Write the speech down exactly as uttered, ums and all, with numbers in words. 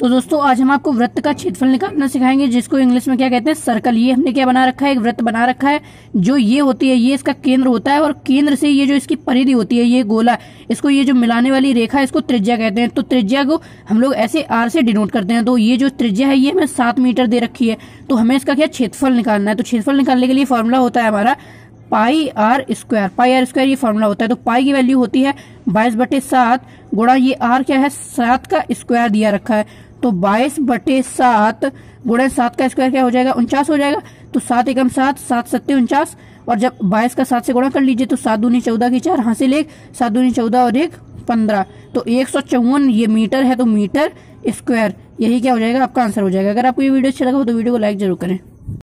तो दोस्तों आज हम आपको वृत्त का क्षेत्रफल निकालना सिखाएंगे, जिसको इंग्लिश में क्या कहते हैं, सर्कल। ये हमने क्या बना रखा है, एक वृत्त बना रखा है। जो ये होती है ये इसका केंद्र होता है, और केंद्र से ये जो इसकी परिधि होती है, ये गोला, इसको ये जो मिलाने वाली रेखा है इसको त्रिज्या कहते हैं। तो त्रिज्या को हम लोग ऐसे आर से डिनोट करते हैं। तो ये जो त्रिज्या है ये हमें सात मीटर दे रखी है, तो हमें इसका क्या क्षेत्रफल निकालना है। तो क्षेत्रफल निकालने के लिए फॉर्मूला होता है हमारा pi R square. Pi R square ये फॉर्मूला होता है। तो पाई की वैल्यू होती है बाईस बटे सात गुणा ये आर क्या है सात का स्क्वायर दिया रखा है, तो बाईस बटे सात गुणा सात का स्क्वायर क्या हो जाएगा, उनचास हो जाएगा। तो सात एकम सात, सात सत्ते उनचास, और जब बाईस का सात से गुणा कर लीजिए तो सात दूनी चौदह की चार हासिल एक, सात दूनी चौदह और एक पंद्रह, तो एक सौ चौवन ये मीटर है, तो मीटर स्क्वायर यही क्या हो जाएगा आपका आंसर हो जाएगा। अगर आपको ये वीडियो अच्छा लगा हो तो वीडियो को लाइक जरूर करें।